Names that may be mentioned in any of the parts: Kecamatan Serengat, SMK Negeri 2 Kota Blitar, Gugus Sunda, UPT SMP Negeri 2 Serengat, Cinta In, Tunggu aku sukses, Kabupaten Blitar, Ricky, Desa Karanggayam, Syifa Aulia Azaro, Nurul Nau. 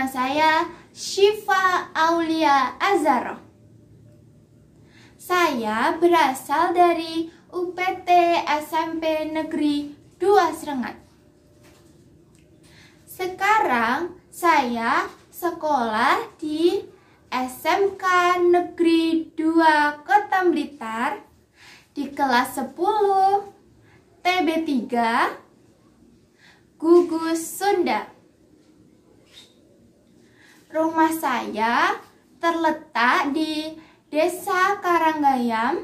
Nama saya Syifa Aulia Azaro. Saya berasal dari UPT SMP Negeri 2 Serengat. Sekarang saya sekolah di SMK Negeri 2 Kota Blitar di kelas 10 TB3 Gugus Sunda. Rumah saya terletak di Desa Karanggayam,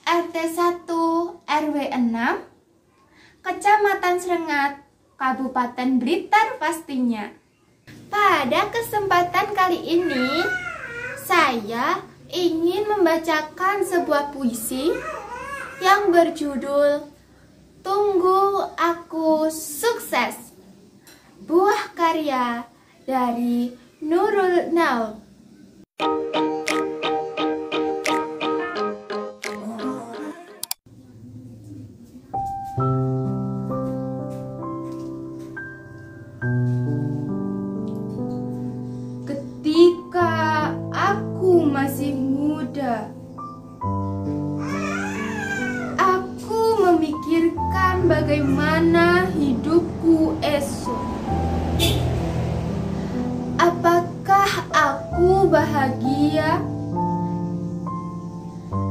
RT 1 RW 6, Kecamatan Serengat, Kabupaten Blitar pastinya. Pada kesempatan kali ini, saya ingin membacakan sebuah puisi yang berjudul Tunggu Aku Sukses, buah karya dari Nurul Nau. Ketika aku masih muda, aku memikirkan bagaimana hidupku esok. Apakah aku bahagia?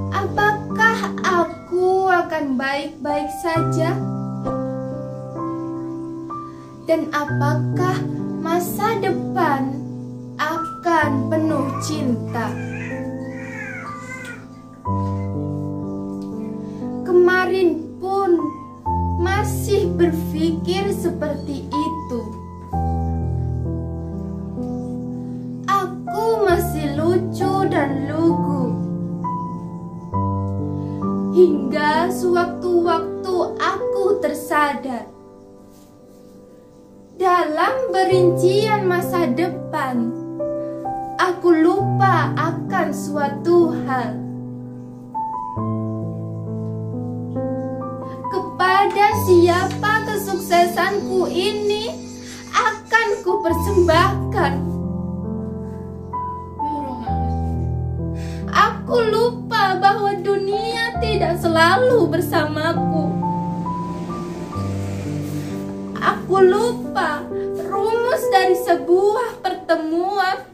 Apakah aku akan baik-baik saja? Dan apakah masa depan akan penuh cinta? Kemarin pun masih berpikir seperti itu. Hingga sewaktu-waktu aku tersadar, dalam perincian masa depan, aku lupa akan suatu hal. Kepada siapa kesuksesanku ini akan kupersembahkan? Aku lupa bahwa dunia tidak selalu bersamaku. Aku lupa rumus dari sebuah pertemuan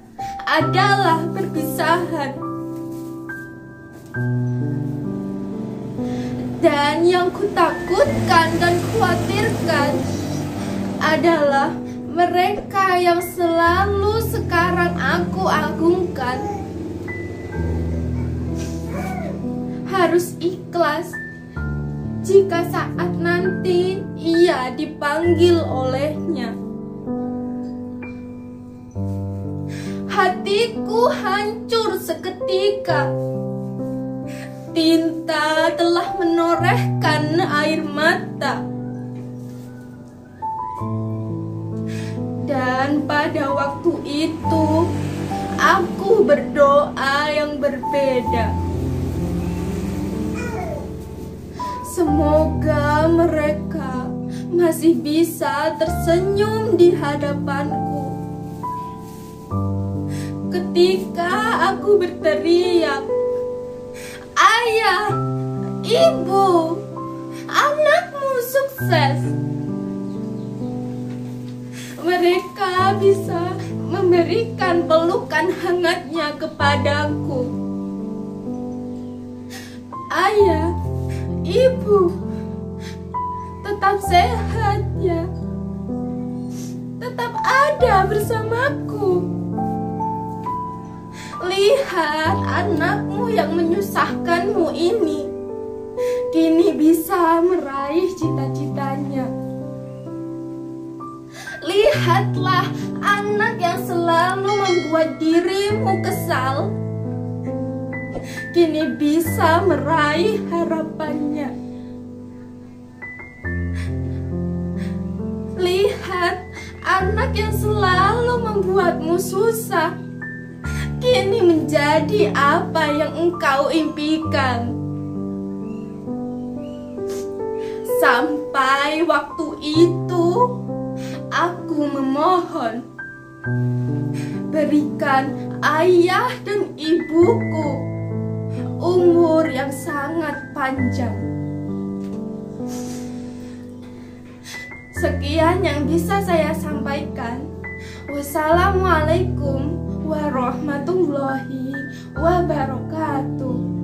adalah perpisahan. Dan yang kutakutkan dan khawatirkan adalah mereka yang selalu sekarang aku agungkan harus ikhlas jika saat nanti ia dipanggil olehnya. Hatiku hancur seketika. Tinta telah menorehkan air mata. Dan pada waktu itu, aku berdoa yang berbeda. Semoga mereka masih bisa tersenyum di hadapanku ketika aku berteriak, "Ayah, Ibu, anakmu sukses." Mereka bisa memberikan pelukan hangatnya kepadaku. "Ayah, Ibu, tetap sehat ya. Tetap ada bersamaku. Lihat anakmu yang menyusahkanmu ini, kini bisa meraih cita-citanya. Lihatlah anak yang selalu membuat dirimu kesal, kini bisa meraih harapannya. Lihat anak yang selalu membuatmu susah, kini menjadi apa yang engkau impikan." Sampai waktu itu, aku memohon, Berikan ayah dan ibuku umur yang sangat panjang. Sekian yang bisa saya sampaikan. Wassalamualaikum warahmatullahi wabarakatuh.